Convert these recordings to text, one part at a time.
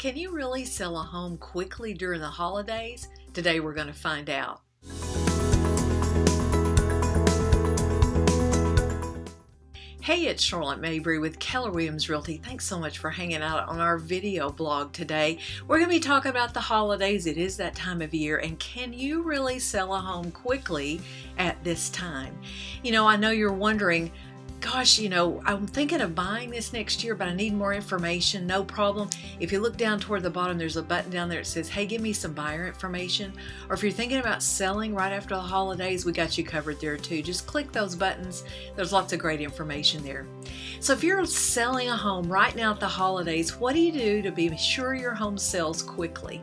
Can you really sell a home quickly during the holidays? Today we're going to find out. Hey, it's Charlotte Mabry with Keller Williams Realty. Thanks so much for hanging out on our video blog today. We're going to be talking about the holidays. It is that time of year, and can you really sell a home quickly at this time? You know, I know you're wondering, gosh, you know, I'm thinking of buying this next year, but I need more information. No problem. If you look down toward the bottom, there's a button down there that says, hey, give me some buyer information. Or if you're thinking about selling right after the holidays, we got you covered there too. Just click those buttons. There's lots of great information there. So if you're selling a home right now at the holidays, what do you do to be sure your home sells quickly?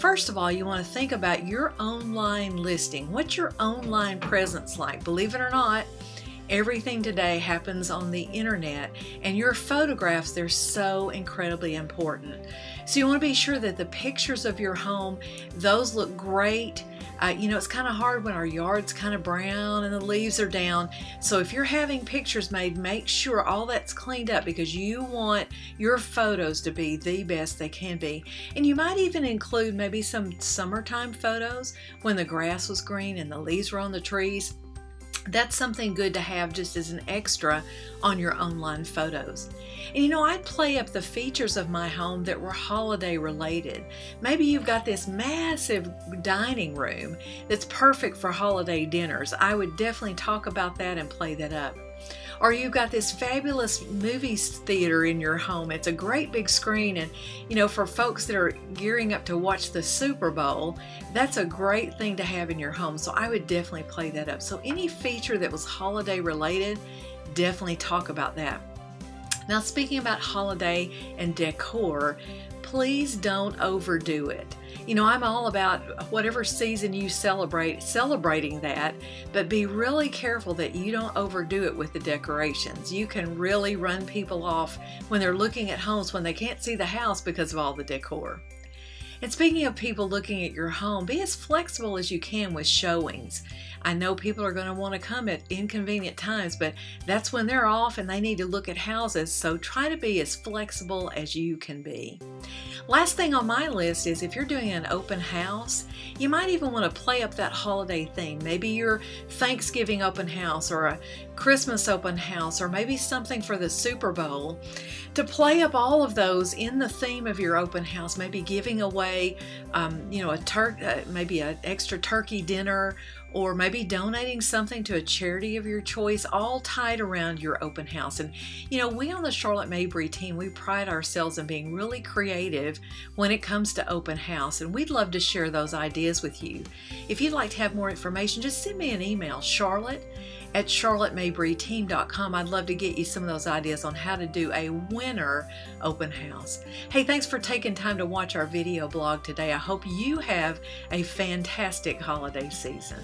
First of all, you want to think about your online listing. What's your online presence like? Believe it or not, everything today happens on the internet, and your photographs, they're so incredibly important. So you want to be sure that the pictures of your home, those look great. You know, it's kind of hard when our yard's kind of brown and the leaves are down. So if you're having pictures made, make sure all that's cleaned up, because you want your photos to be the best they can be. And you might even include maybe some summertime photos when the grass was green and the leaves were on the trees. That's something good to have just as an extra on your online photos. And you know, I'd play up the features of my home that were holiday related. Maybe you've got this massive dining room that's perfect for holiday dinners. I would definitely talk about that and play that up. Or you've got this fabulous movie theater in your home. It's a great big screen, and you know, for folks that are gearing up to watch the Super Bowl, that's a great thing to have in your home. So I would definitely play that up. So any feature that was holiday related, definitely talk about that. Now, speaking about holiday and decor, please don't overdo it. You know, I'm all about whatever season you celebrate, celebrating that, but be really careful that you don't overdo it with the decorations. You can really run people off when they're looking at homes when they can't see the house because of all the decor. And speaking of people looking at your home, be as flexible as you can with showings. I know people are going to want to come at inconvenient times, but that's when they're off and they need to look at houses, so try to be as flexible as you can be. Last thing on my list is, if you're doing an open house, you might even want to play up that holiday theme. Maybe your Thanksgiving open house, or a Christmas open house, or maybe something for the Super Bowl. To play up all of those in the theme of your open house, maybe giving away you know, maybe an extra turkey dinner, or maybe donating something to a charity of your choice, all tied around your open house. And you know, we on the Charlotte Mabry team, we pride ourselves in being really creative when it comes to open house, and we'd love to share those ideas with you. If you'd like to have more information, just send me an email, Charlotte@CharlotteMabryTeam.com. I'd love to get you some of those ideas on how to do a winter open house. Hey, thanks for taking time to watch our video blog today. I hope you have a fantastic holiday season.